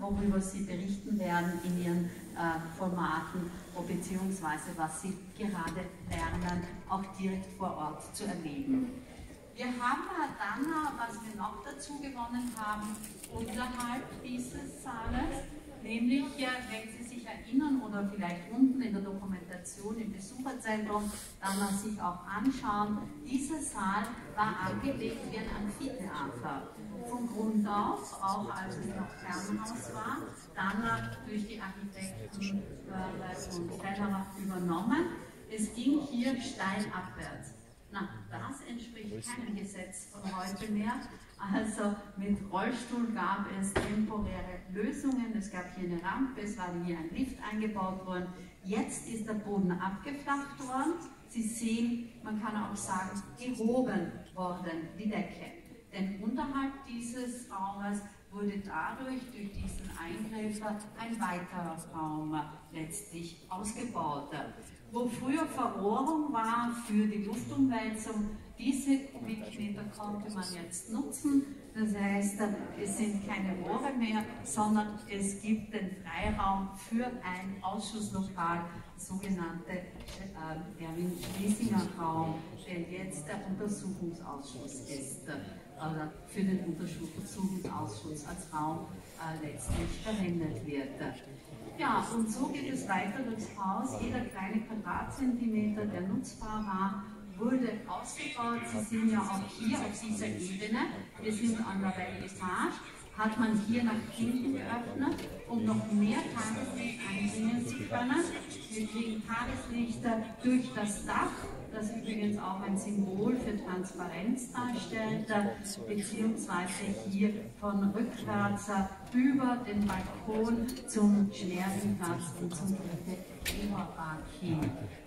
worüber Sie berichten werden in Ihren Formaten, beziehungsweise was Sie gerade lernen, auch direkt vor Ort zu erleben. Wir haben dann, was wir noch dazu gewonnen haben, unterhalb dieses Saales, nämlich, wenn Sie sich erinnern oder vielleicht unten in der Dokumentation im Besucherzentrum dann mal sich auch anschauen, dieser Saal war angelegt wie ein Amphitheater. Vom Grund auf, auch als es noch Fernhaus war, dann durch die Architekten und Fellner übernommen. Es ging hier steil abwärts. Na, das entspricht keinem Gesetz von heute mehr. Also mit Rollstuhl gab es temporäre Lösungen. Es gab hier eine Rampe, es war hier ein Lift eingebaut worden. Jetzt ist der Boden abgeflacht worden. Sie sehen, man kann auch sagen, gehoben worden, die Decke. Denn unterhalb dieses Raumes wurde dadurch, durch diesen Eingriff, ein weiterer Raum letztlich ausgebaut. Wo früher Verrohrung war für die Luftumwälzung, diese Kubikmeter konnte man jetzt nutzen. Das heißt, es sind keine Rohre mehr, sondern es gibt den Freiraum für ein Ausschusslokal, sogenannte Erwin-Schlesinger-Raum, der jetzt der Untersuchungsausschuss ist, oder für den Untersuchungsausschuss als Raum letztlich verwendet wird. Ja, und so geht es weiter durchs Haus. Jeder kleine Quadratzentimeter, der nutzbar war, wurde ausgebaut. Sie sehen ja auch hier auf dieser Ebene, wir sind an der Weltetage, hat man hier nach hinten geöffnet, um noch mehr Tageslicht einbringen zu können. Wir kriegen Tageslichter durch das Dach, das übrigens auch ein Symbol für Transparenz darstellt, beziehungsweise hier von rückwärts über den Balkon zum Schneerplatz und zum Oberbad hin.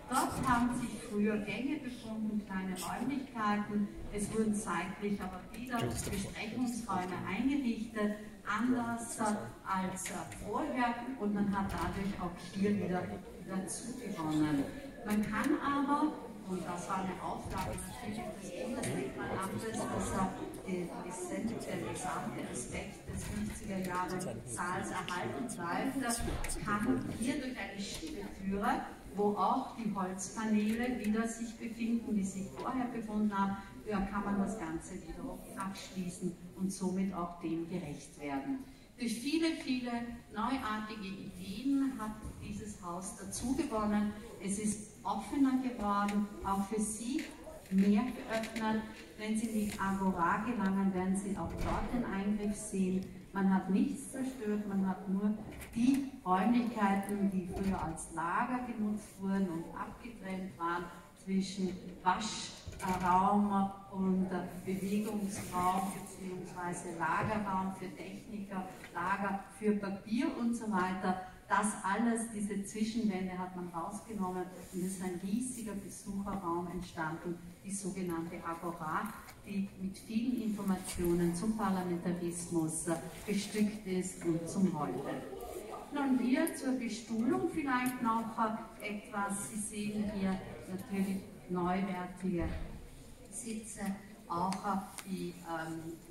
Dort haben sich früher Gänge befunden, kleine Räumlichkeiten. Es wurden zeitlich aber wieder Besprechungsräume eingerichtet, anders als vorher, und man hat dadurch auch hier wieder dazu gewonnen. Man kann aber, und das war eine Aufgabe natürlich des Bundesdenkmalamtes, dass der gesamte Aspekt des 50er Jahre Saals erhalten bleibt, kann hier durch eine Schiebetüre, wo auch die Holzpaneele wieder sich befinden, die sich vorher befunden haben, kann man das Ganze wiederum abschließen und somit auch dem gerecht werden. Durch viele, viele neuartige Ideen hat dieses Haus dazu gewonnen. Es ist offener geworden, auch für Sie mehr geöffnet. Wenn Sie in die Agora gelangen, werden Sie auch dort den Eingriff sehen. Man hat nichts zerstört, man hat nur die Räumlichkeiten, die früher als Lager genutzt wurden und abgetrennt waren, zwischen Waschraum und Bewegungsraum bzw. Lagerraum für Techniker, Lager für Papier und so weiter. Das alles, diese Zwischenwände hat man rausgenommen und es ist ein riesiger Besucherraum entstanden, die sogenannte Agora, die mit vielen Informationen zum Parlamentarismus bestückt ist und zum Heute. Nun hier zur Bestuhlung vielleicht noch etwas. Sie sehen hier natürlich neuwertige Sitze, auch die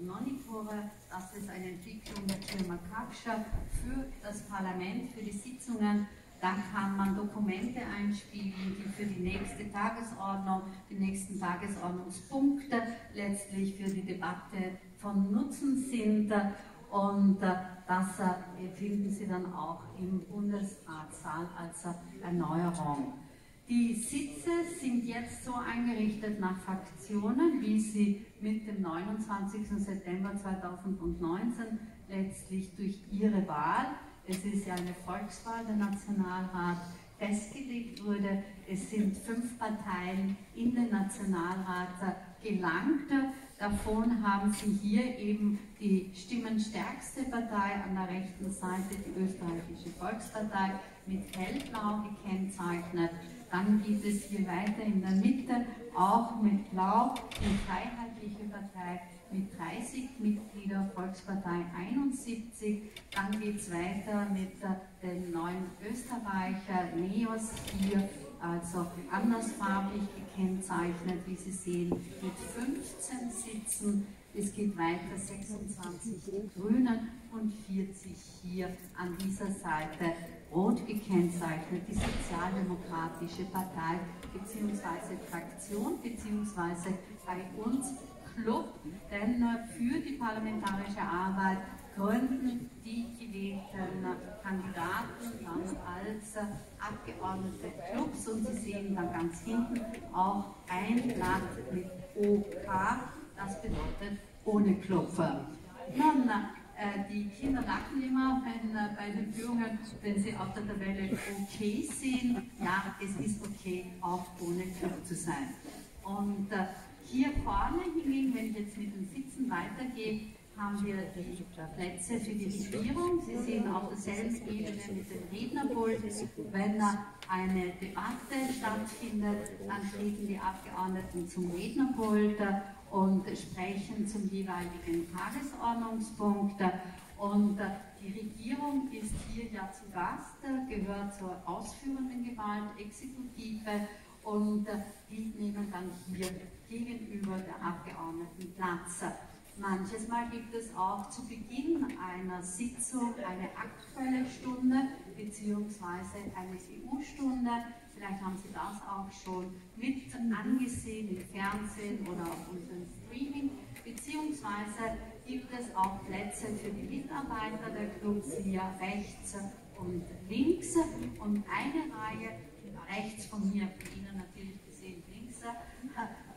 Monitore. Das ist eine Entwicklung der Firma Kapscher für das Parlament, für die Sitzungen. Da kann man Dokumente einspielen, die für die nächste Tagesordnung, die nächsten Tagesordnungspunkte letztlich für die Debatte von Nutzen sind. Und das finden Sie dann auch im Bundesratssaal als Erneuerung. Die Sitze sind jetzt so eingerichtet nach Fraktionen, wie sie mit dem 29. September 2019 letztlich durch Ihre Wahl, es ist ja eine Volkswahl, der Nationalrat, festgelegt wurde. Es sind 5 Parteien in den Nationalrat gelangt. Davon haben Sie hier eben die stimmenstärkste Partei an der rechten Seite, die Österreichische Volkspartei, mit hellblau gekennzeichnet. Dann gibt es hier weiter in der Mitte, auch mit blau, die Freiheitliche Partei mit 30 Mitgliedern, Volkspartei 71. Dann geht es weiter mit den neuen Österreicher, NEOS hier, also andersfarbig gekennzeichnet, wie Sie sehen, mit 15 Sitzen. Es geht weiter, 26 die Grünen und 40 hier an dieser Seite rot gekennzeichnet, die Sozialdemokratische Partei bzw. Fraktion bzw. bei uns Club, denn für die parlamentarische Arbeit gründen die gewählten Kandidaten dann als Abgeordnete Clubs und Sie sehen dann ganz hinten auch ein Blatt mit OK. Das bedeutet ohne Klopfer. Nun, die Kinder lachen immer wenn, bei den Führungen, wenn sie auf der Tabelle okay sehen. Ja, es ist okay, auch ohne Klopfer zu sein. Und hier vorne hingegen, wenn ich jetzt mit dem Sitzen weitergehe, haben wir die Plätze für die Regierung. Sie sehen auf derselben Ebene mit dem Rednerpult. Wenn eine Debatte stattfindet, dann treten die Abgeordneten zum Rednerpult und sprechen zum jeweiligen Tagesordnungspunkt. Und die Regierung ist hier ja zu Gast, gehört zur ausführenden Gewalt, Exekutive, und die nehmen dann hier gegenüber der Abgeordneten Platz. Manches Mal gibt es auch zu Beginn einer Sitzung eine aktuelle Stunde bzw. eine EU-Stunde. Vielleicht haben Sie das auch schon mit angesehen im Fernsehen oder auf unserem Streaming. Beziehungsweise gibt es auch Plätze für die Mitarbeiter der Clubs hier rechts und links. Und eine Reihe, rechts von mir, von Ihnen natürlich gesehen, links,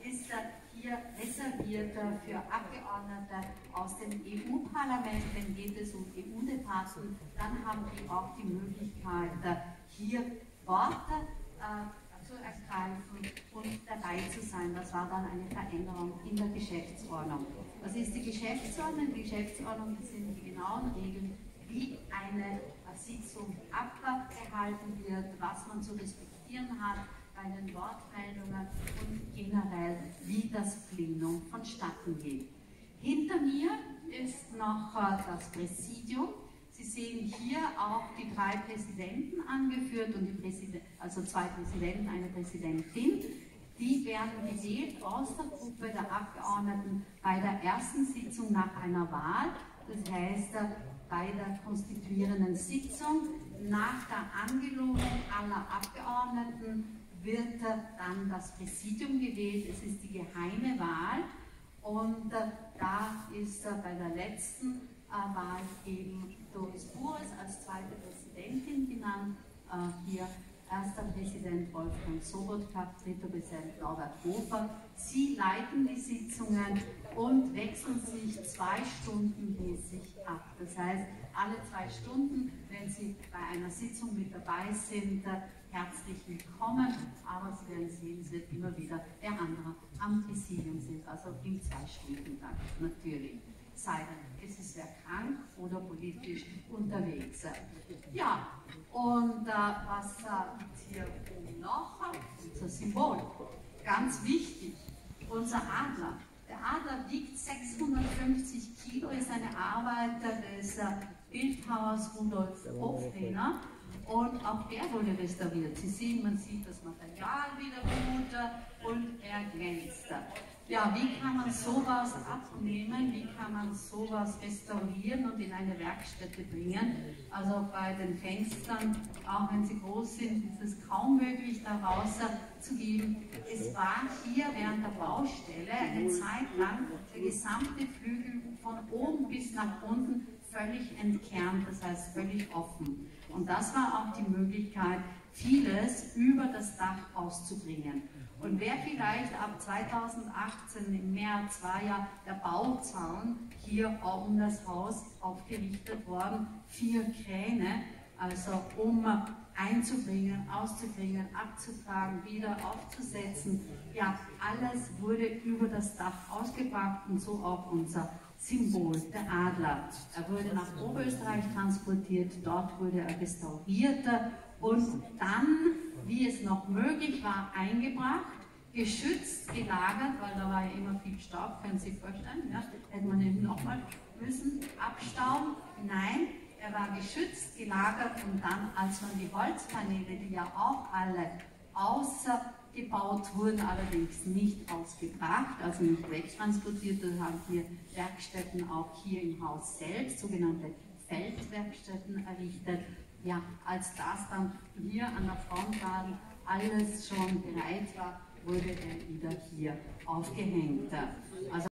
ist hier reserviert für Abgeordnete aus dem EU-Parlament. Wenn geht es um EU-Debatten, dann haben die auch die Möglichkeit, hier Worte zu ergreifen und dabei zu sein. Das war dann eine Veränderung in der Geschäftsordnung. Was ist die Geschäftsordnung? Die Geschäftsordnung sind die genauen Regeln, wie eine Sitzung abgehalten wird, was man zu respektieren hat bei den Wortmeldungen und generell, wie das Plenum vonstatten geht. Hinter mir ist noch das Präsidium. Sie sehen hier auch die drei Präsidenten angeführt und die zwei Präsidenten, eine Präsidentin. Die werden gewählt aus der Gruppe der Abgeordneten bei der ersten Sitzung nach einer Wahl, das heißt bei der konstituierenden Sitzung. Nach der Angelobung aller Abgeordneten wird dann das Präsidium gewählt. Es ist die geheime Wahl und da ist bei der letzten Wahl eben Doris Bures als zweite Präsidentin genannt, hier erster Präsident Wolfgang Sobotka, dritter Präsident Norbert Hofer. Sie leiten die Sitzungen und wechseln sich 2 Stunden mäßig ab. Das heißt, alle 2 Stunden, wenn Sie bei einer Sitzung mit dabei sind, herzlich willkommen, aber Sie werden sehen, es wird immer wieder der andere am Präsidium sind, also im 2-Stunden-Takt natürlich. Sei denn, es ist wer krank oder politisch unterwegs. Ja, und was gibt es hier oben noch? Unser Symbol, ganz wichtig, unser Adler. Der Adler wiegt 650 Kilo, ist eine Arbeit des Bildhauers Rudolf Hoflehner und auch der wurde restauriert. Sie sehen, man sieht das Material wieder gut und er glänzt. Ja, wie kann man sowas abnehmen, wie kann man sowas restaurieren und in eine Werkstätte bringen? Also bei den Fenstern, auch wenn sie groß sind, ist es kaum möglich, da rauszugeben. Es war hier während der Baustelle eine Zeit lang der gesamte Flügel von oben bis nach unten völlig entkernt, das heißt völlig offen. Und das war auch die Möglichkeit, vieles über das Dach auszubringen. Und wer vielleicht ab 2018 im März war ja der Bauzaun hier auch um das Haus aufgerichtet worden, 4 Kräne, also um einzubringen, auszubringen, abzutragen, wieder aufzusetzen. Ja, alles wurde über das Dach ausgepackt und so auch unser Symbol, der Adler. Er wurde nach Oberösterreich transportiert, dort wurde er restauriert und dann, wie es noch möglich war, eingebracht, geschützt, gelagert, weil da war ja immer viel Staub, können Sie sich vorstellen, ja? Hätte man eben nochmal müssen, abstauben, nein, er war geschützt, gelagert und dann, als man die Holzpaneele, die ja auch alle außer gebaut, wurden allerdings nicht ausgebracht, also nicht wegtransportiert. Wir haben hier Werkstätten auch hier im Haus selbst, sogenannte Feldwerkstätten errichtet. Ja, als das dann hier an der Front war, alles schon bereit war, wurde er wieder hier aufgehängt. Also